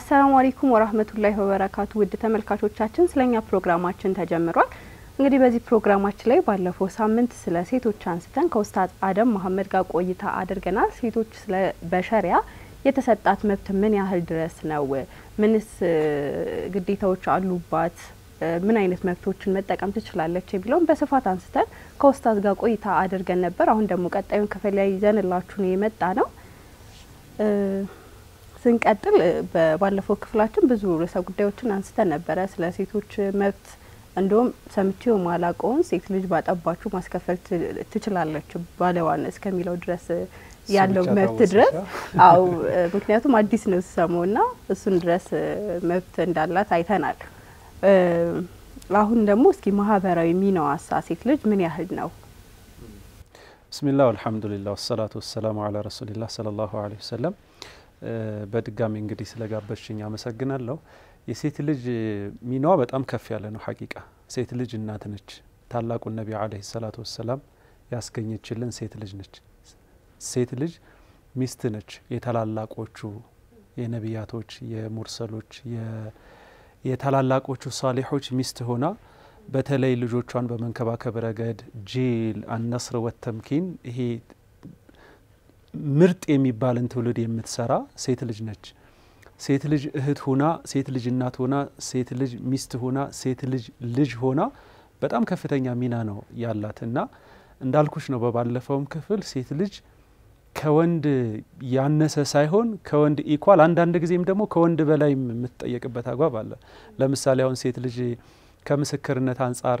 السلام عليكم ورحمة الله وبركاته ود ተመልካቾቻችን ስለኛ ፕሮግራማችን ተጀምሯል እንግዲህ በዚህ ፕሮግራማችን ላይ ባለፈው ሳምንት ስለ ሴቶች አንስተን ከኡስታዝ አደም መሐመድ ጋር ቆይታ አድርገናል ሴቶች ስለ በሸሪያ የተሰጣት መብት ምን ያህል ድረስ ነው ምንስ ግዴታዎች አሉባት ምን አይነት መብቶችን መጠቀም ትችላለች ብለን በስፋት አንስተን ከኡስታዝ ጋር ቆይታ አድርገን ነበር አሁን ደግሞ ቀጣዩን ክፍል ይዘንላችሁ ነው የመጣ ነው ስንቀጥል ባለፈው ክፍላችን ብዙ ርዕሰ ጉዳዮችን አንስተን ነበር ስለ ሴቶች መብት እንደውም ሰምቼው ማላቀውን ሴት ልጅ ባጣባችሁ ማስከፈል ትችላለች ባለዋን እስከሚለው ድረስ ያለው መብት ድረስ አው ምክንያቱም አዲስ ነው ሰሞና እሱን ድረስ መብት እንዳላት አይተናል አሁን ደግሞ እስኪ ማህበራዊ ሚናው አሳሲት ልጅ ምን ያህል ነው بسم الله والحمد لله والصلاه والسلام على رسول الله صلى الله عليه وسلم በድጋሚ እንግዲህ ስለጋበሽኝ አመሰግናለሁ የሴት ልጅ ሚናዋ በጣም ከፍ ያለ ነው ሐቂቃ ሴት ልጅ እናት ነች ታላቁ ነብዩ አለይሂ ሰላቱ ወሰለም ያስገኘችልን ሴት ልጅ ነች ሴት ልጅ ሚስት ነች የታላላቆቹ የነብያቶች የሙርሰሎች የታላላቆቹ ሷሊሆች ሚስት ሆና በተለይ ልጆቿን በመንከባከብ ረገድ ጂል አንነስር ወተምኪን ይሄ ምርጥ የሚባልን ትውልድ የምትሰራ ሴት ልጅ ነች ሴት ልጅ እህት ሆና ሴት ልጅ እናት ሆና ሴት ልጅ ሚስት ሆና ሴት ልጅ ልጅ ሆና በጣም ከፍተኛ ሚና ነው ያላትና እንዳልኩሽ ነው በባለፈውም ክፍል ሴት ልጅ ከወንድ ያነሰ ሳይሆን ከወንድ ኢኳል አንድ አንድ ጊዜም ደግሞ ከወንድ በላይ የምትጠየቅበት አግባብ አለ ለምሳሌ አሁን ሴት ልጅ ከምስክርነት አንፃር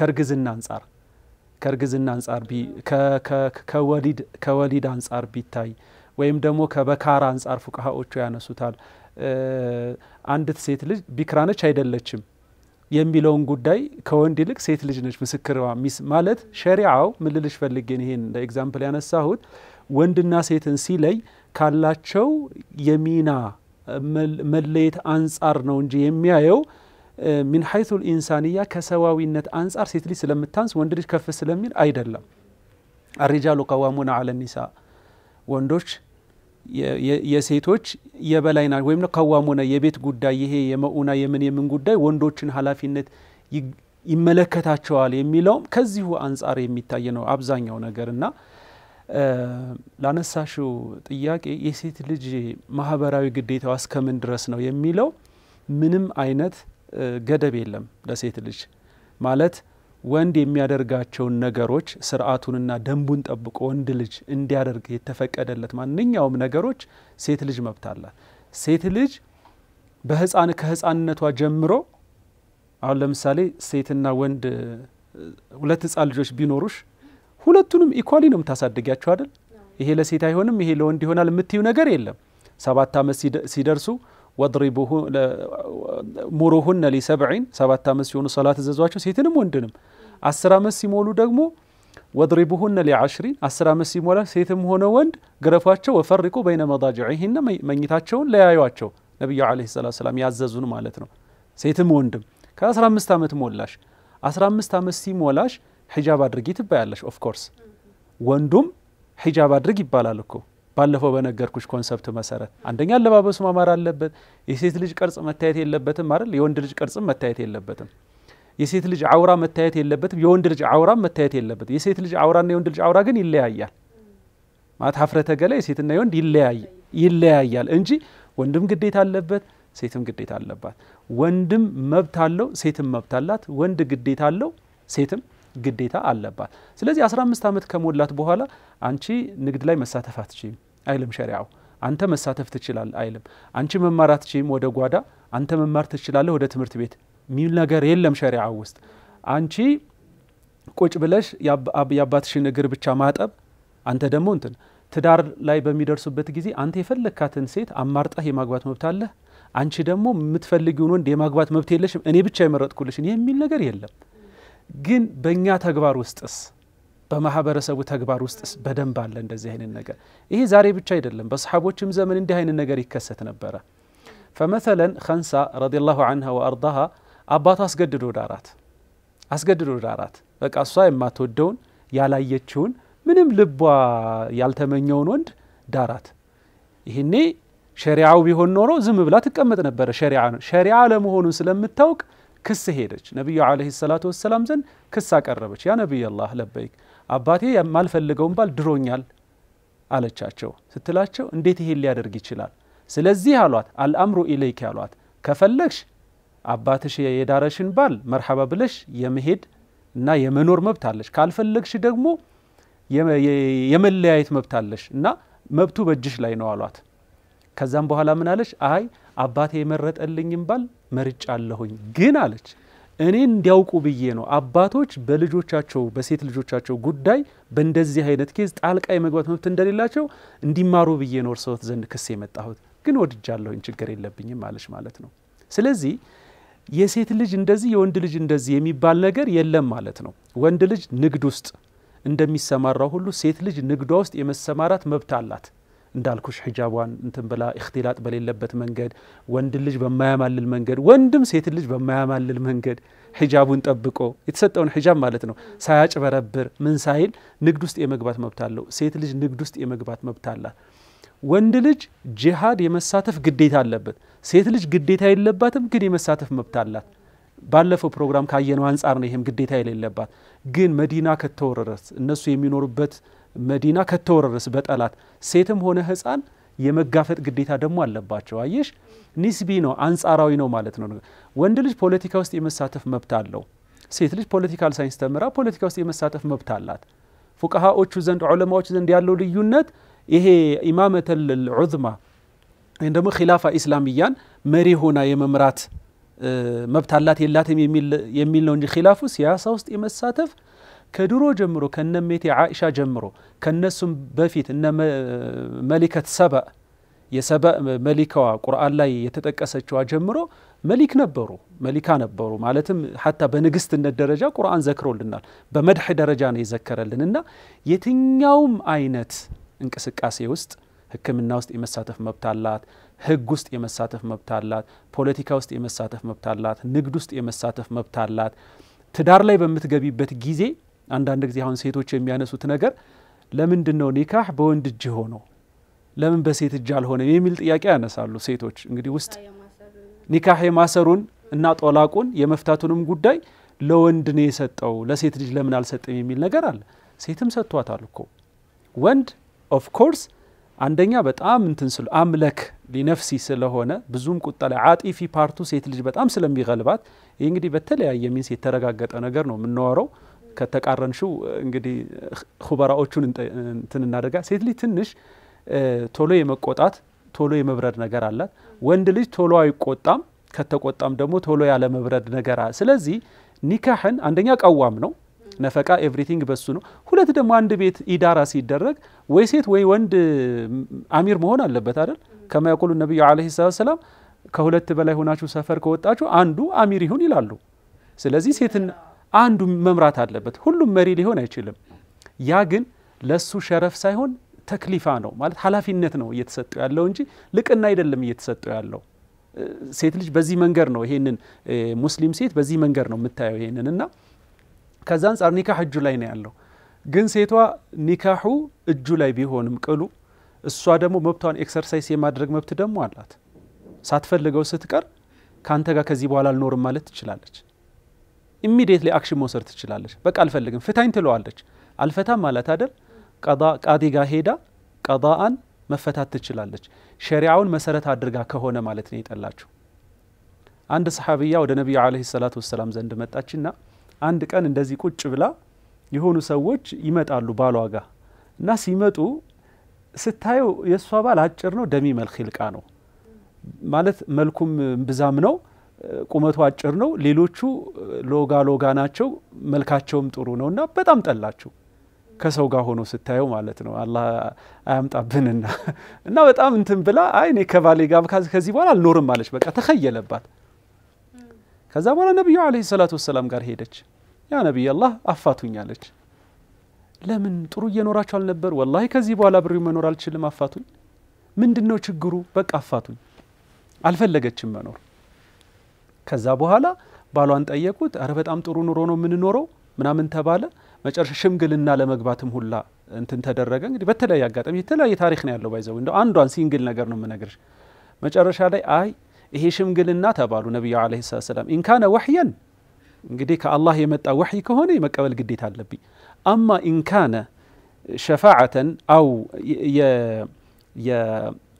ከርግዝና አንፃር ከወሊድ አንፃር ቢታይ ወይም ደግሞ ከበካራ አንፃር ፉቃሃዎቹ ያነሱታል አንድት ሴት ልጅ ቢክራነች አይደለችም የሚለውን ጉዳይ ከወንድ ይልቅ ሴት ልጅ ነች መስክርዋ ሚስ ማለት ሸሪዓው ምልልሽ ፈልገን ይሄን እንደ ኤግዛምፕል ያነሳሁት ወንድና ሴትን ሲለይ ካላቸው የሚና መለየት አንፃር ነው እንጂ የሚያየው من حيث الإنسانية كسواويነት አንፃር ሴት ልጅ ስለምታንስ ወንድ ልጅ ከፍ ስለሚል አይደለም الرجال قوامون على النساء ወንዶች የሴቶች የበላይና ወይም قوامون የቤት ጉዳይ ይሄ የመኡና የምን ጉዳይ ወንዶችን ኃላፊነት ይመለከታቸዋል የሚለው ከዚሁ አንፃር የሚታይ ነው አብዛኛው ነገርና ላነሳሹ ጥያቄ የሴት ልጅ ማህበራዊ ግዴታው አስከምን ድረስ ነው የሚለው ምንም አይነት ገደብ የለም ለሴት ልጅ ማለት ወንድ የሚያደርጋቸው ነገሮች ስርዓቱንና ደንቡን ጠብቆ ወንድ ልጅ እንዲያደርግ የተፈቀደለት ማንኛውም ነገሮች ሴት ልጅ መብት አላት ሴት ልጅ ከህፃንነቷ ጀምሮ አሁን ለምሳሌ ሴትና ወንድ ሁለት ህፃን ልጆች ቢኖሩሽ ሁለቱንም ኢኳሊ ነው ታሳድጋቸው አይደል ይሄ ለሴት አይሆንም ይሄ ለወንድ ይሆናል የምትይው ነገር የለም 7 ዓመት ሲደርሱ واضربوه مروهن لسبعين سبعة عامس يونو صلاة الزواج سيتنم وندنم عسر عامس يمولو دغمو واضربوهن لعشرين عسر عامس يمولا سيتم هنا وند غرفواتشو وفرقوا بين مضاجعهن ميتاتشون ليايواتشو نبي عليه الصلاة والسلام يعززون مالتنا سيتم وندم كعسر عامس تامت مولاش عسر عامس تامس يمولاش حجاب አድርጊ ትባያለሽ اوف كورس وندم حجاب አድርጊ ይባላል እኮ ባለፈው በነገርኩሽ ኮንሰፕት መሰረት አንደኛ ለባበሱ ማማር አለበት የሴት ልጅ ቅርጽ መታየት የለበትም አይደል የወንድ ልጅ ቅርጽ መታየት የለበትም የሴት ልጅ አውራ መታየት የለበትም የወንድ ልጅ አውራ መታየት የለበትም የሴት ልጅ አውራና የወንድ ልጅ አውራ ግን ይለያያል ማለት ሀፍረተ ገለ የሴትና የወንድ ይለያያል እንጂ ወንድም ግዴታ አለበት ሴትም ግዴታ አለባት ወንድም መብት አለው ሴትም መብት አላት ወንድ ግዴታ አለው ሴትም ግዴታ አለባት ስለዚህ 15 አመት ከሞላት በኋላ አንቺ ንግድ ላይ መሳተፍ አትችይም አይልም ሸሪዓው አንተ መሳተፍ ትችላል አይልም አንቺ መማር አትችይም ወደ ጓዳ አንተ መማር ትችላለህ ወደ ትምህርት ቤት ሚል ነገር የለም ሸሪዓው ውስጥ አንቺ ቁጭ ብለሽ ያባትሽን እግር ብቻ ማጠብ አንተ ደግሞ ትዳር ላይ በሚደርሱበት ጊዜ አንተ የፈለካትን ሴት አማርጣህ የማግባት መብት አለህ አንቺ ደግሞ የምትፈልጊውን ወንድ የማግባት መብት የለሽም እኔ ብቻ የመረጥኩልሽን የሚል ነገር የለም ግን በእኛ ተግባር ውስጥስ በማህበረሰቡ ተግባር ውስጥስ በደንብ አለ እንደዚህ አይነት ነገር ይሄ ዛሬ ብቻ አይደለም በሰሃቦችም ዘመን እንዲህ አይነት ነገር ይከሰት ነበር فمثلا خنسة رضي الله عنها وارضاها አባቷ አስገድዶ ዳራት በቃ እሷ የማትወደውን ያላየችውን ምንም ልቧ ያልተመኘውን ወንድ ዳራት ይሄኔ ሸሪዓው ቢሆን ኖሮ ዝም ብላ ተቀመጥ ነበር ሸሪዓ ነው ሸሪዓ ለመሆኑን ስለምታውቅ ክስ ሄደች ነብዩ አለይሂ ሰላቱ ወሰለም ዘን ክስ አቀረበች ያ ነብዩ አላህ ለበይክ አባቴ የማልፈልገውን ባል ድሮኛል አለቻቸው ስትላቸው እንዴት ይሄ ሊያደርግ ይችላል ስለዚህ አሏት አልአምሩ ኢለይክ አሏት ከፈለክሽ አባትሽ የዳረሽን ባል መርሐባ ብለሽ የመሄድ እና የመኖር መብት አለሽ ካልፈልክሽ ደግሞ የመለያየት መብት አለሽ እና መብቱ በእጅሽ ላይ ነው አሏት ከዛም በኋላ ምን አለሽ አይ አባቴ የመረጠልኝም ባል መርጫለሁኝ ግን አለች እኔ እንዲያውቁ ብዬ ነው አባቶች በልጆቻቸው በሴት ልጆቻቸው ጉዳይ በእንደዚህ አይነት ኬዝ ጣልቃ የመግባት መብት እንደሌላቸው እንዲማሩ ብዬ ነው እርሶት ዘንድ ክስ የመጣሁት ግን ወድጃለሁኝ ችግር የለብኝም ማለሽ ማለት ነው ስለዚህ የሴት ልጅ እንደዚህ የወንድ ልጅ እንደዚህ የሚባል ነገር የለም ማለት ነው ወንድ ልጅ ንግድ ውስጥ እንደሚሰማራው ሁሉ ሴት ልጅ ንግዷ ውስጥ የመሰማራት መብት አላት እንዳልኩሽ ሒጃቧን እንትን ብላ ኢኽቲላጥ በሌለበት መንገድ ወንድ ልጅ በማያማልል መንገድ ወንድም ሴት ልጅ በማያማልል መንገድ ሒጃቡን ጠብቆ የተሰጠውን ሒጃብ ማለት ነው ሳያጭበረብር ምን ሳይል ንግድ ውስጥ የመግባት መብት አለው ሴት ልጅ ንግድ ውስጥ የመግባት መብት አላት ወንድ ልጅ ጂሃድ የመሳተፍ ግዴታ አለበት ሴት ልጅ ግዴታ የለባትም ግን የመሳተፍ መብት አላት ባለፈው ፕሮግራም ካየነው አንፃር ነው ይሄም ግዴታ የሌለባት ግን መዲና ከተወረረስ እነሱ የሚኖሩበት መዲና ከተወረረስ በጣላት ሴትም ሆነ ህፃን የመጋፈጥ ግዴታ ደግሞ አለባቸው አይሽ ንስቢ ነው አንፃራዊ ነው ማለት ነው ወንድ ልጅ ፖለቲካ ውስጥ የመሳተፍ መብት አለው ሴት ልጅ ፖለቲካል ሳይንስ ተመራ ፖለቲካ ውስጥ የመሳተፍ መብት አላት ፉቃሃዎቹ ዘንድ ዑለማዎች ዘንድ ያለው ልዩነት ይሄ ኢማመተ ልዑዝማ እንደሞ ኺላፋ ኢስላሚያን መሪ ሆና የመምራት መብት አላት የላትም የሚል ነው እንጂ ኺላፉ ሲያሳ ውስጥ የመሳተፍ ከድሮ ጀምሮ ከነሜቴ አኢሻ ጀምሮ ከነሱም በፊት እነ መሊከት ሰባ የሰባ መሊካዋ ቁርአን ላይ የተጠቀሰችው ጀምሮ መሊካ ነበሩ ማለትም hatta በንግስትነት ደረጃ ቁርአን ዘክሮልናል በመድህ ደረጃ ነው ይዘከረልንና የትኛውም አይነት እንቅስቃሴ ውስጥ ህክምና ውስጥ የመሳተፍ መብት አላት ህግ ውስጥ የመሳተፍ መብት አላት ፖለቲካ ውስጥ የመሳተፍ መብት አላት ንግድ ውስጥ የመሳተፍ መብት አላት ትዳር ላይ በመትገቢበት ጊዜ አንዳንድ ጊዜ አሁን ሴቶች የሚያነሱት ነገር ለምንድን ነው ኒካህ በወንድ እጅ ሆኖ ለምን በሴት እጅ አልሆነ የሚል ጥያቄ ያነሳሉ ሴቶች እንግዲህ ውስጥ ኒካህ የማሰሩን እና ጦላቁን የመፍታቱንም ጉዳይ ለወንድ ነው የሰጠው ለሴት ልጅ ለምን አልሰጠም የሚል ነገር አለ ሴትም ሰጥቷታል እኮ ወንድ ኦፍ ኮርስ አንደኛ በጣም እንትን ስለ አምላክ ለነፍሲ ስለሆነ ብዙም ቁጣለ አጥፊ ፓርቱ ሴት ልጅ በጣም ስለሚገልባት እንግዲህ በተለያየ ሚንስ የተረጋጋጠ ነገር ነው ምንወራው ከተቃረንሽው እንግዲህ ኹበራዎቹን እንትን እናደርጋ ሴት ልጅ ትንሽ ቶሎ የመቆጣት ቶሎ የመብረድ ነገር አላት ወንድ ልጅ ቶሎ አይቆጣም ከተቆጣም ደግሞ ቶሎ ያለ መብረድ ነገር አለ ስለዚህ ኒካህን አንደኛ ቀዋም ነው ነፈቃ ኤቭሪቲንግ በሱ ነው ሁለት ደግሞ አንድ ቤት ኢዳራ ሲደረግ ወይ ሴት ወይ ወንድ አሚር መሆን አለበት አይደል كما يقول النبي عليه الصلاه والسلام ከሁለት በላይ ሆናችሁ ሰፈር ከወጣችሁ አንዱ አሚር ይሁን ይላሉ ስለዚህ ሴትን አንዱ መምራት አለበት ሁሉም መሪ ሊሆን አይችልም ያ ግን ለሱ ሸረፍ ሳይሆን ተክሊፋ ነው ማለት ሐላፊነት ነው እየተሰጠው ያለው እንጂ ልቅና አይደለም እየተሰጠው ያለው ሴት ልጅ በዚህ መንገር ነው ይሄንን ሙስሊም ሴት በዚህ መንገር ነው የምታየው ይሄንንና ከዛ አንፃር ኒካህ እጁ ላይ ነው ያለው ግን ሴቷ ኒካሁ እጁ ላይ ቢሆንም ቅሉ እሷ ደግሞ መብቷን ኤክሰርሳይዝ የማድረግ መብት ደግሞ አላት ሳትፈልገው ስትቀር ካንተ ጋር ከዚህ በኋላ አልኖርም ማለት ትችላለች ኢሚዲየትሊ አክሽን መውሰድ ትችላለች በቃ አልፈልግም ፍታኝ ትለዋለች አልፈታም ማለት አይደል ቃዲ ጋር ሄዳ ቀዳአን መፈታት ትችላለች ሸሪዓውን መሰረት አድርጋ ከሆነ ማለት ነው የጠላችሁ አንድ ሰሃቢያ ወደ ነብዩ አለይሂ ሰላቱ ወሰለም ዘንድ መጣችና አንድ ቀን እንደዚህ ቁጭ ብላ የሆኑ ሰዎች ይመጣሉ ባሏጋ እና ሲመጡ ስታዩ የሷ ባል አጭር ነው ደሚ መልክ ይልቃ ነው ማለት መልኩም ብዛም ነው ቁመቱ አጭር ነው ሌሎቹ ሎጋ ናቸው መልካቸውም ጥሩ ነውና በጣም ጠላችሁ كسو جاهونو ستايو مالتنو الله أمت أبننا نوت أمن تنبلا عيني كفالي جاب كذا كذي ولا النور مالش بقى تخيل بعد كذا ولا النبي عليه الصلاة والسلام قال هيدج يا نبي الله أفاتوني عليك لمن تروي نورا شال نبر والله كذي ولا بري من نورا لش لما أفاتوني من دنو تجرو بق أفاتوني على فلقة كم نور كذا بوهلا بالو أنت أيكود عرفت أم ترو نورونو من نورو من أمن تباله መጨረሻ ሽምግልና ለመግባትም ሁላ እንትን ተደረገ እንግዲህ በተለያየ አጋጣሚ የተለያየ ታሪክ ነው ያለው ባይዘው እንደው አንዷን ሲንግል ነገር ነው መነገርሽ መጨረሻ ላይ አይ ይሄ ሽምግልና ተባሉ ነብዩ አለይሂ ሰላም ኢን ካነ ወህየን እንግዲህ ከአላህ የመጣ ወህይ ከሆነ የመቀበል ግዴታ አለብኝ አማ ኢን ካነ ሸፋዓተን አው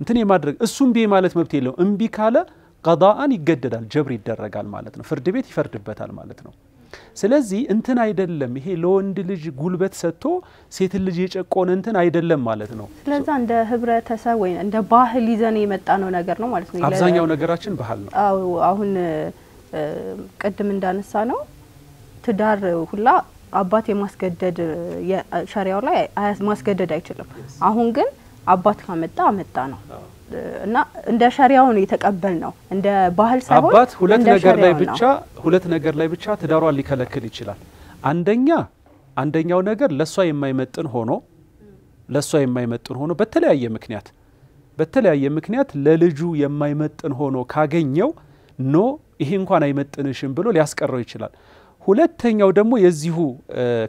أنتني ما درج السوم بي مالت مبتيله أم بي كله قضاء يجدد الجبر يدرج على مالتنا فرد بيت يفرد بيت على مالتنا ስለዚህ እንትን አይደለም ይሄ ለወንድ ልጅ ጉልበት ሰጥቶ ሴት ልጅ የጨቆነ እንትን አይደለም ማለት ነው ስለዚህ እንደ ህብረተሰብ ወይ እንደ ባህል ይዘን የመጣ ነው ነገር ነው ማለት ነው አብዛኛው ነገራችን ባህል ነው አዎ አሁን ቀደም እንዳነሳ ነው ትዳር ሁላ አባት የማስገደድ ሸሪዓው ላይ ማስገደድ አይችልም አሁን ግን አባት ካመጣ ነው እና እንደ ሸሪዓው ነው የተቀበል ነው እንደ ባህል ሳይሆን አባት ሁለት ነገር ላይ ብቻ ተዳሯል ሊከለክል ይችላል አንደኛው ነገር ለሷ የማይመጥን ሆኖ በተለያየ ምክንያት ለልጁ የማይመጥን ሆኖ ካገኘው ኖ ይሄ እንኳን አይመጥንሽም ብሎ ሊያስቀረው ይችላል ሁለተኛው ደግሞ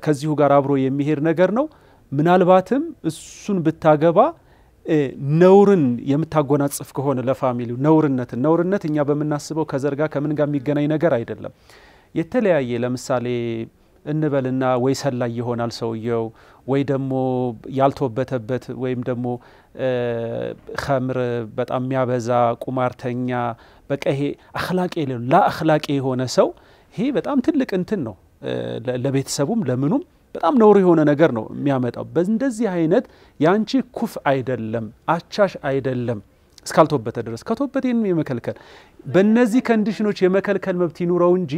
ከዚሁ ጋር አብሮ የሚሄድ ነገር ነው ምናልባትም እሱን ብታገባ ነውርን የምታጎናጽፍ ከሆነ ለፋሚሊው ነውርነት እኛ በመናስበው ከዘርጋ ከምን ጋር የሚገናኝ ነገር አይደለም የተለያየ ለምሳሌ እንበልና ወይ ሰላይ ይሆናል ሰውየው ወይ ደሞ ያልተወበተበት ወይም ደሞ ኸምር በጣም የሚያበዛ ቁማርተኛ በቃ ይሄ አኽላቅ የሌለው ለአኽላቅ የሆነ ሰው ይሄ በጣም ትልቅ እንትን ነው ለቤተሰቡም ለምኑም በጣም ኖር የሆነ ነገር ነው የሚያመጣው በእንደዚህ አይነት ያንቺ ኩፍ አይደለም አቻሽ አይደለም ስካልቶበተ ድረስ ከቶበቴን የመከልከል በእነዚህ ኮንዲሽኖች የመከልከል መብት ይኑረው እንጂ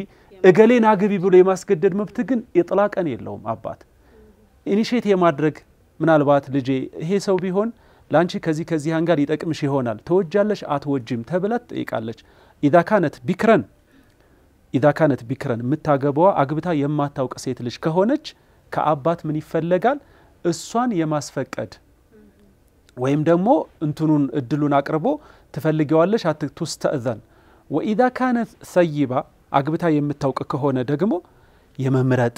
እገሌን አግቢ ብሎ የማስገደድ መብት ግን የጥላቀን የለውም አባት ኢኒሼት የማድረግ ምናልባት ልጄ ይሄ ሰው ቢሆን ላንቺ ከዚህ አንጋር ይጠቅምሽ ይሆናል ተወጃለሽ አትወጅም ተብላት ጠይቃለች ኢዳ ካነት ቢክረን ምታገበዋ አግብታ የማታውቀ ሴት ልጅ ከሆነች ከአባት ምን ይፈልጋል እሷን የማስፈቀድ ወይም ደግሞ እንትኑን እድሉን አቅርቦ ተፈልገዋለሽ አትስተእዘን واذا كانت ثيبه አግብታ የምታውቀ ከሆነ ደግሞ የመምረጥ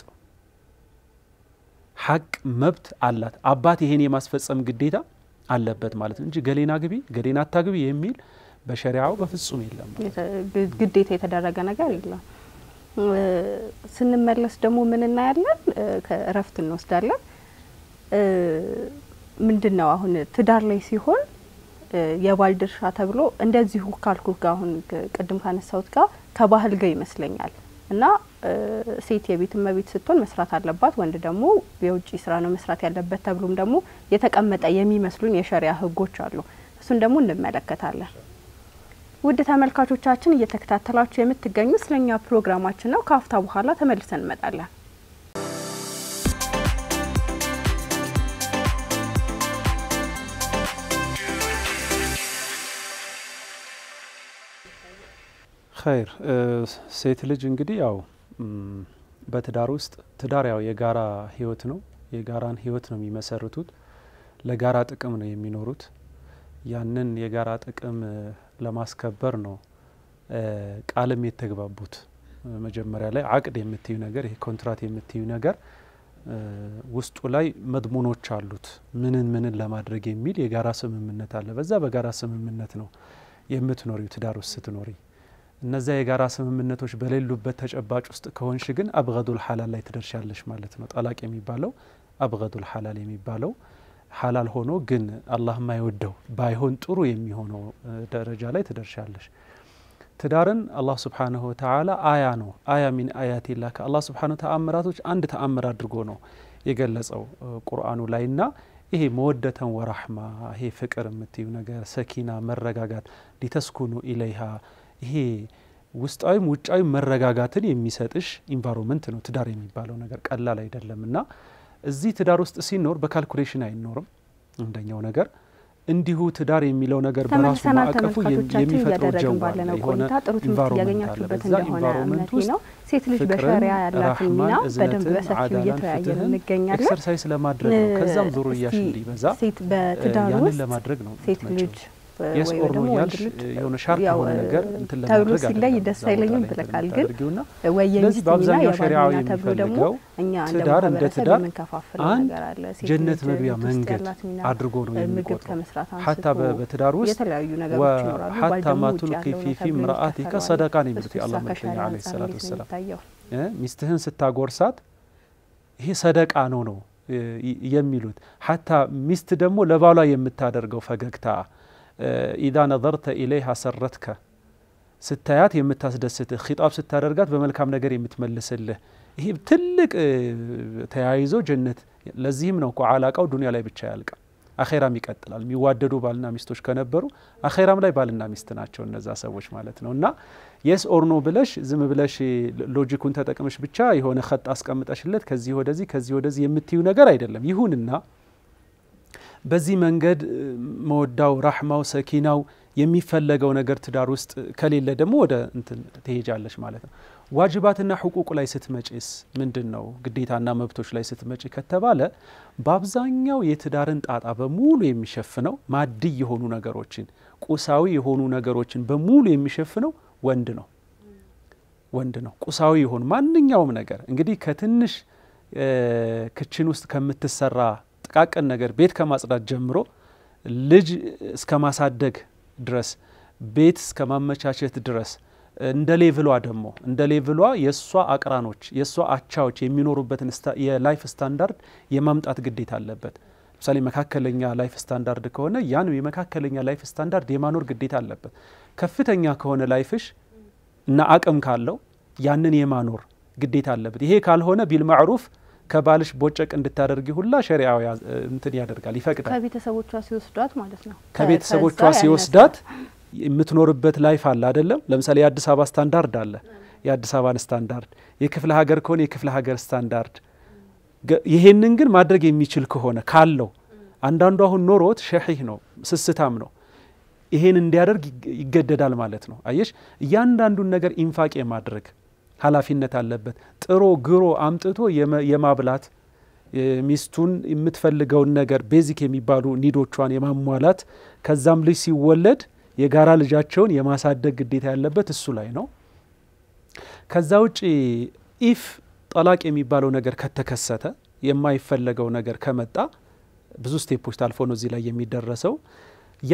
حق መብት አላት አባት ይሄን የማስፈጸም ግዴታ አለበት ማለት እንጂ ገሌና ግቢ ገሌና አታግቢ የሚል በሸሪዓው በፍጹም የለም ግዴታ የተደረገ ነገር የለም سنمارلس دمو من النايرلان كرفت النص دارلان من دنوا هون تدار ليسي هون يا والدر شاتبلو اندازي هو كالكو كا هون قدم كان الصوت كا كباهل جاي مسلنيال እና ሴት የቤትም መቤት ስትሆን መስራት አለባት ወንድ ደግሞ የውጪ ስራ ነው መስራት ያለበት ተብሎም ደግሞ የተቀመጠ የሚመስሉን የሸሪዓ ህጎች አሉ እሱን ደግሞ እንመለከታለን ውድ ተመልካቾቻችን እየተከታተላችሁ የምትገኙ ስለኛ ፕሮግራማችን ነው ካፍታ በኋላ ተመልሰን እንመጣለን خير ሴት ልጅ እንግዲህ ያው በትዳር ውስጥ ትዳር ያው የጋራ ህይወት ነው የጋራን ህይወት ነው የሚመሰርቱት ለጋራ ጥቅም ነው የሚኖሩት ያንን የጋራ ጥቅም ለማስከበር ነው ቃልም የተግባቡት መጀመሪያ ላይ አቅድ የምትዩ ነገር ይሄ ኮንትራክት የምትዩ ነገር ውስጡ ላይ መድሙኖች አሉት ምንን ለማድረግ የሚል የጋራ ስምምነት አለ በዛ በጋራ ስምምነት ነው የምትኖሪው ትዳር ውስጥ ስትኖሪ እነዛ የጋራ ስምምነቶች በሌሉበት ተጨባጭ ውስጥ ከሆንሽ ግን አብغض الحلال ላይ ትደርሻለሽ ማለት ነው ጣላቅ የሚባለው أبغض الحلال يميبالو حلال هونو جن الله ما يودو بايهون ترو يمي هونو درجة لا تدرشالش تدارن الله سبحانه وتعالى آيانو آية من آيات الله الله سبحانه وتعالى أمراتوش عند تأمرات درجونو يجلس أو قرآن لاينا إيه مودة ورحمة هي فكر متي ونجار سكينة مرجعات لتسكنوا إليها هي وست أي موج أي مرجعات اللي مساتش environment إنه تدار يميبالو نجار الله لا يدلنا منا زي تدار وست سينور بكالكوليشن أي نورم عندنا نجار عندي هو تدار يميلون نجار براسه ما أكفو يميفتر الجوال هنا environment هذا environment فكرة رحمة زنة عدالة فتنة exercise لما درجنا كذا مزور ياشلي بزا يعني لما درجنا yes or no ياش يونشارك هون نجار أنت لما درجنا لازم بابزان يشريع ويمفلقو تدار عند تدار عن جنة مبيع منجد عدرجون ويمقول حتى بتدار وست وحتى ما تلقي في امرأتك صدقان يمتي الله مكين عليه الصلاة والسلام مستهن ستا قرصات هي صدق عنونو يميلود حتى مستدمو لبالا يمتادرجو فجكتا إذا نظرت إليها سرتك ستايات يمتاسدست خطاب ستا درجات بملكام نجر يمتملسله هي بتلك تيايزو جنة لازم نوكو علاقة ودنيا لا بتشالك أخيرا ميقتلال ميواددو بالنا ميستوش كنبرو أخيرا لا بالنا ميستناچو نزا سوش ማለት ነውና yes or no ብለሽ ዝም ብለሽ ሎጂኩን ተጠቅመሽ ብቻ የሆነ خط አስቀምጣሽለት ከዚህ ወደዚህ የምትዩ ነገር አይደለም ይሁንና በዚህ መንገድ መወዳው رحمው ሰኪናው የሚፈለገው ነገር ትዳር ውስጥ ከሌለ ደግሞ ወደ እንትን ተሄጃለሽ ማለት ነው ዋጅባትና حقوق ላይ ስትመጪስ ምንድነው ግዴታና መብቶች ላይ ስትመጪ ከተባለ በአብዛኛው የትዳርን ጣጣ በሙሉ የሚሸፍነው ማዲ የሆኑ ነገሮችን ቁሳዊ የሆኑ ነገሮችን በሙሉ የሚሸፍነው ወንድ ነው ቁሳዊ የሆኑ ማንኛውም ነገር እንግዲህ ከትንሽ ክችን ውስጥ ከምትሰራ ጥቃቅን ነገር ቤት ከማጽዳት ጀምሮ ልጅ እስከማሳደግ ድረስ ቤት እስከማመቻቸት ድረስ እንደ ሌቭሏ ደሞ እንደ ሌቭሏ የሷ አቅራኖች የሷ አቻዎች የሚኖሩበትን የላይፍ ስታንዳርድ የማምጣት ግዴታ አለበት ለምሳሌ መካከለኛ ላይፍ ስታንዳርድ ከሆነ ያን የመካከለኛ ላይፍ ስታንዳርድ የማኖር ግዴታ አለበት ከፍተኛ ከሆነ ላይፍሽ እና አቅም ካለው ያንን የማኖር ግዴታ አለበት ይሄ ካልሆነ ቢል ማዕሩፍ ከባልሽ ቦጨቅ እንድታደርጊ ሁላ ሸሪዓው እንትን ያደርጋል ይፈቅዳል ከቤተሰቦቿ ሲወስዳት የምትኖርበት ላይፍ አለ አይደለም ለምሳሌ የአዲስ አበባ ስታንዳርድ አለ የአዲስ አበባን ስታንዳርድ የክፍለ ሀገር ከሆነ የክፍለ ሀገር ስታንዳርድ ይሄንን ግን ማድረግ የሚችል ከሆነ ካለው አንዳንዱ አሁን ኖሮት ሸሂህ ነው ስስታም ነው ይሄን እንዲያደርግ ይገደዳል ማለት ነው አየሽ ያንዳንዱን ነገር ኢንፋቅ የማድረግ ኃላፊነት አለበት ጥሮ ግሮ አምጥቶ የማብላት ሚስቱን የምትፈልገው ነገር ቤዚክ የሚባሉ ኒዶቿን የማሟላት ከዛም ልጅ ሲወለድ የጋራ ልጃቸውን የማሳደግ ግዴታ ያለበት እሱ ላይ ነው ከዛው ጪ ኢፍ ጣላቅ የሚባለው ነገር ከተከሰተ የማይፈልገው ነገር ከመጣ ብዙ ስቴፖች ታልፎ ነው እዚህ ላይ የሚደረሰው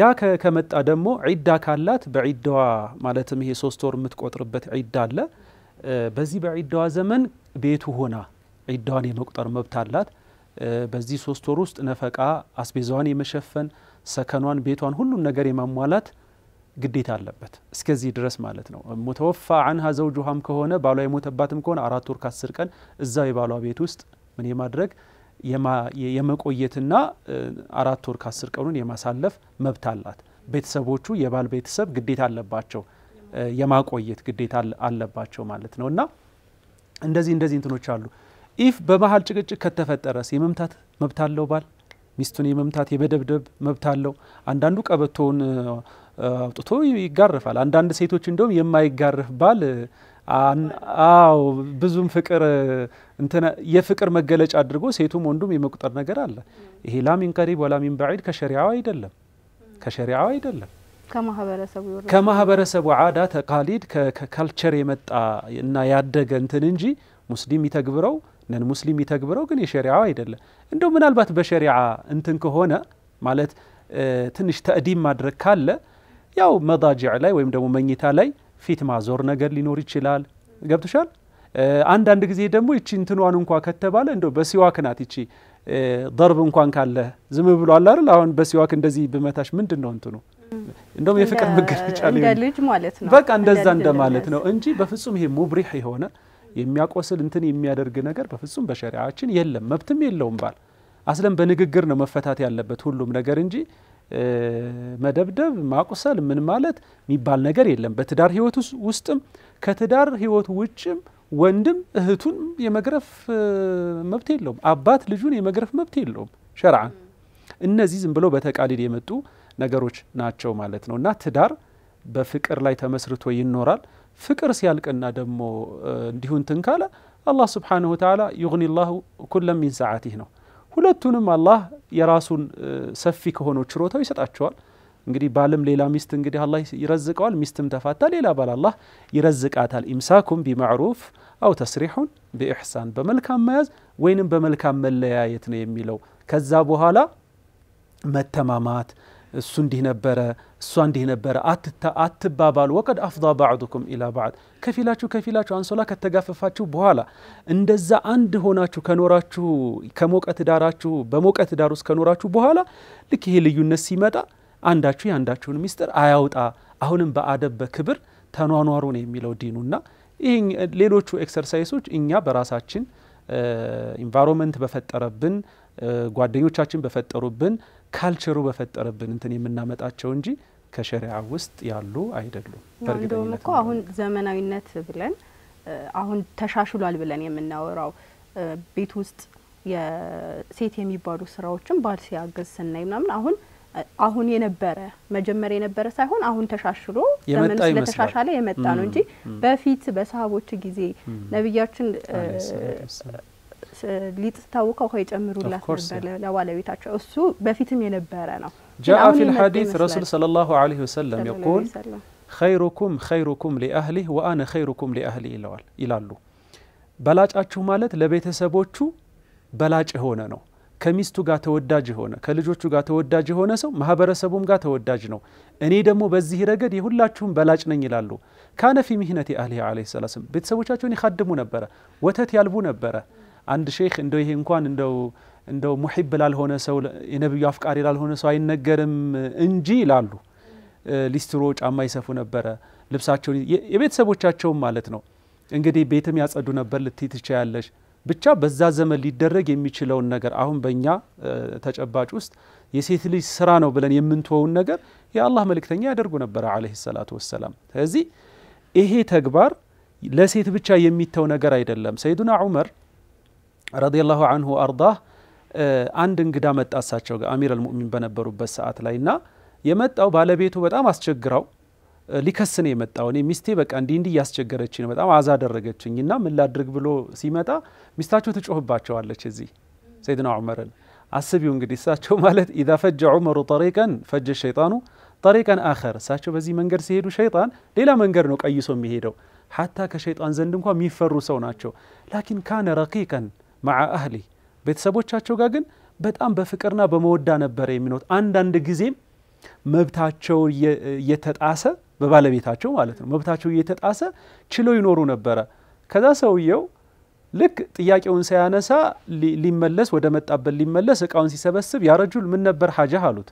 ያ ከመጣ ደግሞ ዒዳ ካላት በዒዳዋ ማለትም ይሄ 3 ወር የምትቆጥርበት ዒዳ አለ በዚህ በዒዳዋ ዘመን ቤቱ ሆና ዒዳዋን የመቁጠር መብት አላት በዚህ 3 ወር ውስጥ ነፈቃ አስቤዛዋን የመሸፈን ሰከኗን ቤቷን ሁሉ ነገር የማሟላት ግዴታ አለበት እስከዚህ ድረስ ማለት ነው ሙተወፋ عنها زوجهم ከሆነ ባሏ የሞተባትም ከሆነ 4 ወር ከ10 ቀን እዛው የባሏ ቤት ውስጥ ምን የማድረግ የመቆየትና 4 ወር ከ10 ቀኑን የማሳለፍ መብት አላት ቤተሰቦቹ የባል ቤተሰብ ግዴታ አለባቸው የማቆየት ግዴታ አለባቸው ማለት ነውና እንደዚህ እንትኖች አሉ if በመሃል ጭቅጭቅ ከተፈጠረስ የመምታት መብት አለው ባል ሚስቱን የመምታት የበደብደብ መብት አለው አንዳንዱ ቀበቶን አውጥቶ ይጋርፋል አንዳንድ ሴቶች እንደውም የማይጋርፍ ባል አው ብዙም ፍቅር እንተና የፍቅር መገለጫ አድርጎ ሴቱም ወንዱም የመቁጠር ነገር አለ ይሄ ላሚን ቀሪብ ወላሚን بعيد ከሸሪዓው አይደለም ከማህበረሰቡ ዓዳ ተቃሊድ ከካልቸር የመጣ እና ያደገ እንትን እንጂ ሙስሊም ይተግብረው ነን ሙስሊም ይተግብረው ግን የሸሪዓው አይደለም እንደው ምናልባት በሸሪዓ እንትን ከሆነ ማለት ትንሽ ተዕዲም ማድረግ ካለ ያው መዳጂዕ ላይ ወይም ደግሞ መኝታ ላይ ፊት ማዞር ነገር ሊኖር ይችላል ገብተሻል አንድ ጊዜ ደግሞ እቺ እንትኗን እንኳን ከተባለ እንደው በሲዋክናት እቺ ضرب እንኳን ካለ ዝም ብሎ አለ አይደል አሁን በሲዋክ እንደዚህ በመታሽ ምንድነው እንትኑ እንደውም የፍቅር መገለጫ ላይ እንደልጅ ማለት ነው በቃ እንደዛ እንደማለት ነው እንጂ በፍጹም ይሄ ሙብሪህ የሆነ የሚያቆስል እንትን የሚያደርግ ነገር በፍጹም በሸሪዓችን የለም መብትም የለውም ባል አስለም በንግግር ነው መፈታት ያለበት ሁሉም ነገር እንጂ መደብደብ ማቆሰል ምን ማለት የሚባል ነገር የለም በትዳር ህይወት ውስጥም ከትዳር ህይወት ውጭም ወንድም እህቱን የመግረፍ መብት የለውም አባት ልጁን የመግረፍ መብት የለውም ሸርዓን እነዚህ ዝም ብሎ በተቃሊድ የመጡ ነገሮች ናቸው ማለት ነውና ትዳር በፍቅር ላይ ተመስርቶ ይኖራል ፍቅር ሲያልቀና ደሞ እንዲሁ እንትንካለ አላህ Subhanahu Wa Ta'ala ይغني الله كل من ساعته ነው ሁለቱንም አላህ የራሱን ሰፊ ከሆነው ችሮታው ይሰጣቸዋል እንግዲህ ባለም ሌላ ሚስት እንግዲህ አላህ ይرزقዋል ሚስትም ተፋታ ሌላ ባል አላህ ይرزقታል ኢምሳኩም ቢማዕሩፍ አው ተስሪሁን በኢህሳን በመልካም ማያዝ ወይንም በመልካም መለያየት ነው የሚለው ከዛ በኋላ መተማማት እሱ እንዲህ ነበረ እሱ እንዲህ ነበረ አትባባል ወቀድ አፍዳ بعضكم الى بعض ከፊላቹ አንሶላ ከተጋፈፋቹ በኋላ እንደዛ አንድ ሆናቹ ከኖራቹ በሞቀት ዳራቹ ከኖራቹ በኋላ ልክ ይሄ ልዩነት ሲመጣ አንዳቹ ያንዳቹን ሚስጥር አያውጣ አሁንም በአደብ በክብር ተኗኗሩ ነው የሚለው ዲኑና ይሄን ሌሎቹ ኤክሰርሳይሶች እኛ በራሳችን ኢንቫይሮንመንት በፈጠረብን ጓደኞቻችን በፈጠሩብን ካልቸሩ በፈጠረብን እንትን የምናመጣቸው እንጂ ከሸሪዓ ውስጥ ያሉ አይደሉም በርግጠኝነት አሁን ዘመናዊነት ብለን አሁን ተሻሽሏል ብለን የምናወራው ቤት ውስጥ የሴት የሚባሉ ስራዎችን ባል ሲያገዝ ስናይምናምን አሁን የነበረ መጀመር የነበረ ሳይሆን አሁን ተሻሽሎ ዘመን ስለተሻሻለ የመጣ ነው እንጂ በፊት በሰሃቦች ጊዜ ነብያችን ሊተታወቀው ከጨምሩላት ለባለቤታቸው እሱ በፊትም የነበረ ነው جاء في الحديث رسول صلى الله عليه وسلم يقول خيركم لأهله وانا خيركم لأهلي ይላሉ በላጫችሁ ማለት ለቤተሰቦቹ በላጭ ሆነ ነው ከሚስቱ ጋር ተወዳጅ ሆነ ከልጆቹ ጋር ተወዳጅ ሆነ ሰው ማህበረሰቡም ጋር ተወዳጅ ነው እኔ ደግሞ በዚህ ረገድ የሁላችሁም በላጭ ነኝ ይላሉ ካነ في مهنة اهله عليه السلام ቤተሰቦቻቸውን ይخدሙ ነበር ወተት ያልቡ ነበር አንድ ሼክ እንደው ይሄ እንኳን እንደው ሙሂብ ላልሆነ ሰው የነብዩ አፍቃሪ ላልሆነ ሰው አይነገርም እንጂ ይላሉ ሊስትሮ ጫማ ይሰፉ ነበር ልብሳቸው የቤተሰቦቻቸው ማለት ነው እንግዲህ ቤትም ያጸዱ ነበር ልትይ ትቻለሽ ብቻ በዛ ዘመን ሊደረግ የሚችለው ነገር አሁን በእኛ ተጨባጭ ውስጥ የሴት ልጅ ስራ ነው ብለን የምንተወው ነገር ያአላህ መልእክተኛ ያደርጉ ነበር አለይሂ ሰላቱ ወሰለም ስለዚህ ይሄ ተግባር ለሴት ብቻ የሚተው ነገር አይደለም ሰይዱና ዑመር رضي الله عنه وارضاه አንድ እንግዳ መጣሳቸው አሚር አልሙእሚን በነበሩበት ሰዓት ላይና የመጣው ባለቤቱ በጣም አስቸግራው ሊከስነ የመጣው እኔ ሚስቴ በቃ እንዲህ ያስቸገረች ነው በጣም አዛ አደረገችኝና ምን ላድርግ ብሎ ሲመጣ ሚስታቸው ትጮህባቸዋለች እዚህ ሰይድና ዑመርን አስቢው እንግዲህ ሳቸው ማለት اذا فج عمر طريقا فج الشيطان طريقا اخر ሳቸው በዚህ መንገድ ሲሄዱ ሸይጣን ሌላ መንገድ ነው ቀይሶ የሚሄደው حتى ከሸይጣን ዘንድ እንኳን የሚፈሩ ሰው ናቸው لكن كان رقيقا مع اهله ቤተሰቦቻቸው ጋር ግን በጣም በፍቅርና በመወዳ ነበር የሚኖት አንድ ጊዜ መብታቸው የተጣሰ በባለቤታቸው ማለት ነው መብታቸው የተጣሰ ችሎ ይኖሩ ነበር ከዛ ሰውየው ልክ ጥያቄውን ሳያነሳ ሊመለስ ወደ መጣበል ሊመለስ እቃውን ሲሰበስብ ያረጁል ምን ነበር ሐጃህ አሉት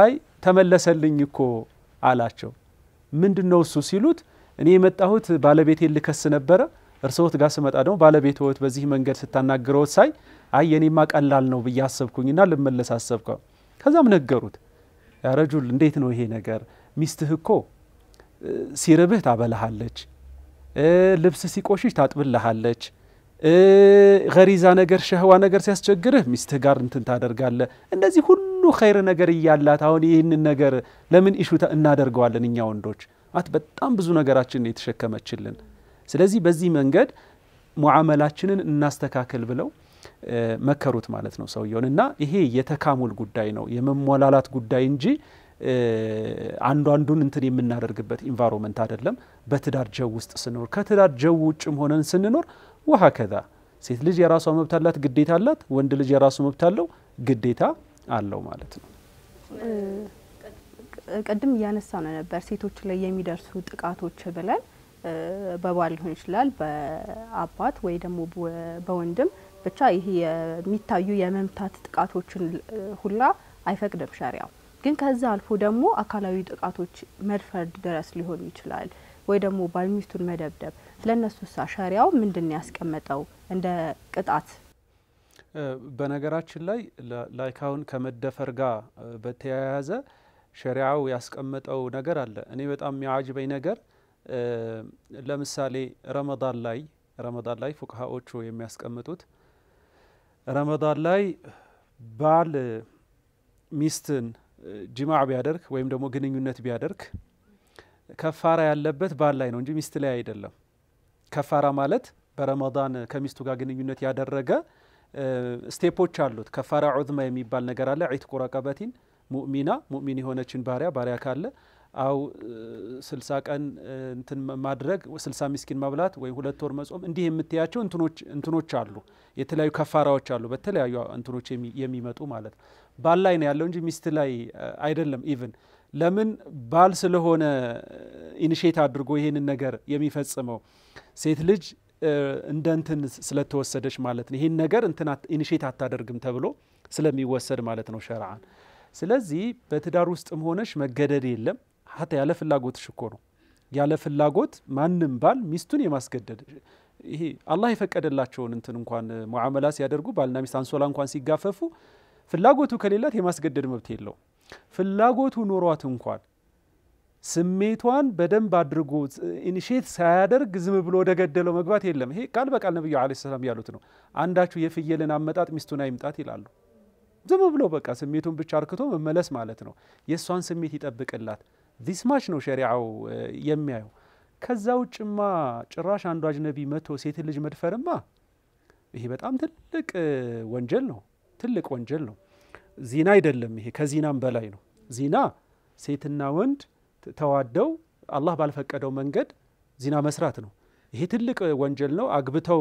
አይ ተመለሰልኝ እኮ አላቸው ምንድነው እሱ ሲሉት እኔ የመጣሁት ባለቤቴ ልከስ ነበር እርሶት ጋር ስመጣ ደግሞ ባለቤትዎት በዚህ መንገድ ስታናግረው ሳይ አይ የኔማ ቀላል ነው በያሰብኩኝና ልመለስ አሰብኩ ከዛም ነገሩት ያ ረጁል እንዴት ነው ይሄ ነገር ሚስትህ እኮ ሲርብህ ታበላሃለች ልብስ ሲቆሽሽ ታጥብልሃለች ገሪዛ ነገር ሸህዋ ነገር ሲያስቸግርህ ሚስትህ ጋር እንትን ታደርጋለህ እንደዚህ ሁሉ ኸይር ነገር ይያላት አሁን ይሄን ነገር ለምን ኢሹ እናደርጋለን እኛ ወንዶች በጣም ብዙ ነገራችን ነው የተሸከመችልን ስለዚህ በዚህ መንገድ ሙዓመላችንን እናስተካክል ብለው መከሩት ማለት ነው ሰውየውንና ይሄ የተካሙል ጉዳይ ነው የመሞላላት ጉዳይ እንጂ አንዱን እንትን የምናደርግበት ኢንቫይሮንመንት አይደለም በትዳር ጀው ውስጥ ስንኖር ከትዳር ጀው ውጭም ሆነን ስንኖር ወሃከዛ ሴት ልጅ የራሷ መብት አላት ግዴታ አላት ወንድ ልጅ የራሱ መብት አለው ግዴታ አለው ማለት ነው ቀደም ያነሳው ነበር ሴቶች ላይ የሚደርሱ ጥቃቶች ብለን በባል ሆን ይችላል በአባት ወይ ደሞ በወንድም بچایی هی میتایویم امتحان تقاطوچن خلا عیفکدم شریع. گن که از آن فودمو اکالایی تقاطوچ مرفرد درسلی هو میشلال. ویدمو بال میستون مدبدب. لان سوسا شریع من دنیاس کم تاو اند قطعت. بنگرایش لای لایکاون کم دفرگا به تیازه شریع ویاس کم تاو نگرال. نیوت آمی عجیبی نگر. لمسالی رمضان لای فکها آوچوی میاس کم تود. رمضان لای بال میستن جماع بیادرک ویم دمو گنیونت بیادرک کفاره علبت بار لاین اونجی میستله ایدالله کفاره مالت بر رمضان کمیستوگا گنیونت یادر رگا استیپوت چارلود کفاره عظمه میبال نگراله عید قرقابتین مؤمنا مؤمنی هنچین باره باره کارله او سلساک انتن مدرگ و سلسا میسکین مبلات وی هولت ترمز اندیم متیاچو انتونو چارلو یتلایو کفاره چارلو بتلایو انتونو چه میمیمت او مالت بالای نیالله اونجی میستلای ایرلم ایون لمن بال سلهونه اینشیت آدرگویی این نگر یمیفت سمو سیتلج اندنتن سلته وسدش مالت نه این نگر انتنات اینشیت آدرگم تبلو سلمی وسر مالت نوشرعان سلزی بتداروست امهونش مقدریلم حتی یال فلاگوت شکرو یال فلاگوت من نبال میستونی ماسکدد هی الله فکر دل لاتشون انتنم کان معاملاتی آدرگو بال نمیستان سولان کان سیگاففو فلاگوتو کلیلات هم ماسکدد مبتیلو فلاغوتو نوراتون قوان سميتوان بدن بادرغوت انشيت سادرغ زم بلو دغدلو مغبات يلم هي قال بقال نبي عليه السلام يالوت نو انداچو يفيلن امطات ميستون ايمطات يلالو زم بلو بقا سميتون بچاركتو مملس مالت نو يسوان سميت يطبقلات ذيس ماش نو شريعو يميايو كزاو چما چراش اندواج نبي متو سيت لج مدفرما هي بتام تلق وانجل نو تلق وانجل نو زینا ایدلم میه که زینام بالای نو زینا سیت ناوند توادو الله بالفک ادو منجد زینا مسرات نو یه تلک وانجل نو عقبتو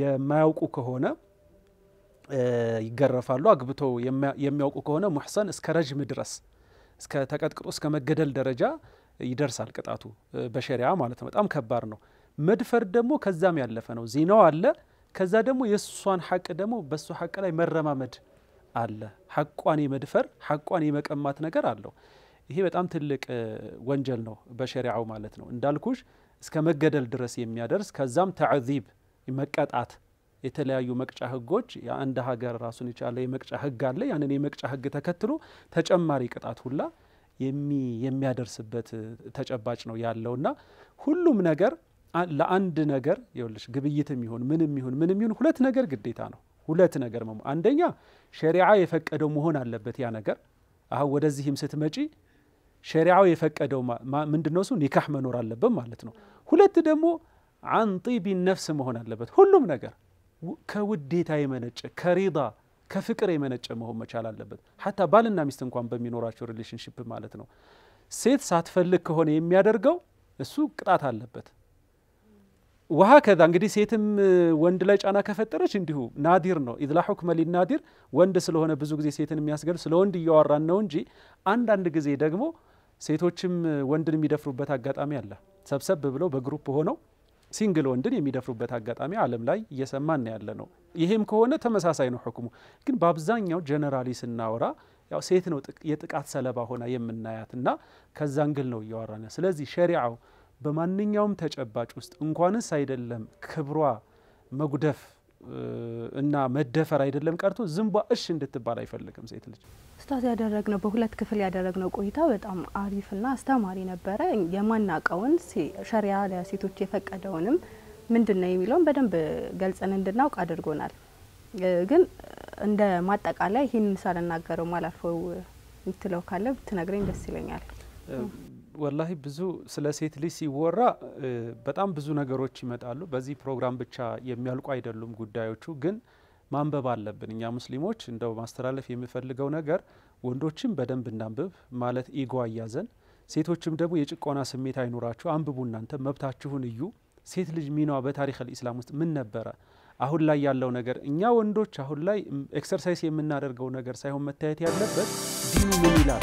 یه ماوک اکهونه یگرفالو عقبتو یه ماوک اکهونه محسن اسکرج مدرس اسکر تاکت اسکر مجدل درجه یدرسال کتاتو بشری عمالت مت کبار نو مدفردمو کزامی علفنو زینا عله کزادمو یسوان حق دمو بس حق لای مرما مد الله حقواني مدفر حقواني مقامات ነገር አለው ይሄ በጣም ትልቅ ወንጀል ነው በሸሪዓው ማለት ነው እንዳልኩሽ እስከ መገደል ድረስ የሚያደርስ ከዛም ተዓዚብ ይመቀጣት የተለያዩ መቅጫ ህጎች የአንድ ሀገር ራሱን ይቻለ የመቅጫ ህግ አለ ያንን የመቅጫ ህግ ተከትሎ ተጨማሪ ቅጣት ሁላ የሚያደርስበት ተጨባጭ ነው ያለውና ሁሉም ነገር ለአንድ ነገር ይወልሽ ግብይትም ይሁን ምንም ይሁን ምንም ይሁን ሁለት ነገር ግዴታ ነው ሁለት ነገር ነው አንደኛ شريعة يفقدو مهون علبت يا نجار أهو ودزي همسة مجي شريعة يفقدو ما من دنوسو نكاح منور علبم مالتنو هلت دمو عن طيب النفس مهون علبت هلهم نجار كودي تاي منج كريضة كفكر منج مهم مشال علبت حتى بالنا مستنقام بمنوراشو ريليشنشيب مالتنو سيد ساعت فلك هون يميادرجو السوق قطعت علبت وهكذا انغدي سيتم وند لاي ጫና ከፈጠረች እንዲሁ ናዲር ነው اذ لا حكم للنادر ወንድ ስለሆነ ብዙ ጊዜ ሴትን የሚያስገር ስለወንድ ይያወራን ነው እንጂ አንዳንድ ጊዜ ደግሞ ሴቶችም ወንድን የሚደፍሩበት አጋጣሚ አለ ሰብሰብ ብለው በግሩፕ ሆነው ሲንግል ወንድን የሚደፍሩበት አጋጣሚ ዓለም ላይ እየሰማን ያለ ነው ይሄም ከሆነ ተመሳሳይ ነው ህክሙ ግን በአብዛኛው ጀነራሊ ስናወራ ያው ሴት ነው የጥቃት ሰለባ ሆና የምናያትና ከዛ አንግል ነው ይያወራን ስለዚህ ሸሪዓው በማንኛውም ተጨባጭ ውስጥ እንኳንስ አይደለም ክብሯ መጉደፍ እና መደፈር አይደለም ቀርቶ ዝምባ እሺ እንድትባል አይፈልግም ሴት ልጅ ስታዝ ያደረግነው በሁለት ክፍል ያደረግነው ቆይታ በጣም አሪፍና አስተማሪ ነበር የማናቀውን ሸሪዓ ለሴቶች የፈቀደውንም ምንድነው የሚለውን በደንብ ገልጸን እንድናውቅ አድርጎናል ግን እንደ ማጠቃለያ ይሄን ሳልናገረው ማላፈው እንትለው ካለ ብትነግረኝ ደስ ይለኛል والله بزو سلاسيت ليسي ورا بتام بزو نجاروتشي متعلو بزي برنامج بتشا يميالو قايدلهم قدايوتشو جن ما نببالله بنيا مسلموتش اندو ماسترالف يمفرلجو نجار وندوتشم بدن بننبب مالت إيجوا يازن سيتوتشم دبو يجيك أنا سميت عينو راتشو عم ببون أنت ما بتحشون يو سيت لجمينو بتاريخ الإسلام من نببرة أهول لا يالله نجار إنيا وندوتش أهول لا إكسرسايس يمنا رجو نجار سايهم متأتي على نبب دينو ميلاد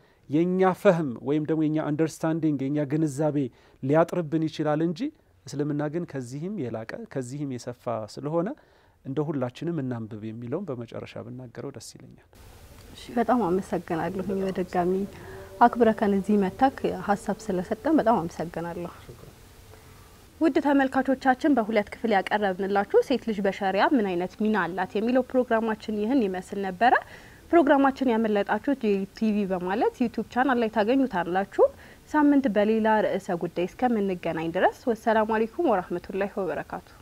የኛ فهم ወይም ደግሞ የኛ አንደርስታንዲንግ የኛ ግንዛቤ ሊያጥርብን ይችላል እንጂ እስልምና ግን ከዚህም የላቀ ከዚህም የሰፋ ስለሆነ እንደ ሁላችንም እናንብብ የሚለውን በመጨረሻ ብናገረው ደስ ይለኛል። እሺ በጣም አመሰግናለሁ። በደጋሚ አክብረከን እዚህ መጣክ ሐሳብ ስለሰጠን በጣም አመሰግናለሁ። ውድ ተመልካቾቻችን በሁለት ክፍል ያቀረብንላችሁ ሴት ልጅ በሸሪዓ ምን አይነት ሚና አላት የሚለው ፕሮግራማችን ይህን ይመስል ነበር። ፕሮግራማችን ያመለጣችሁ ቲቪ በማለት ዩቲዩብ ቻናል ላይ ታገኙታላችሁ። ሳምንት በሌላ ርዕሰ ጉዳይ እስከምንገናኝ ድረስ ወሰላሙ አለይኩም ወራህመቱላሂ ወበረካቱ።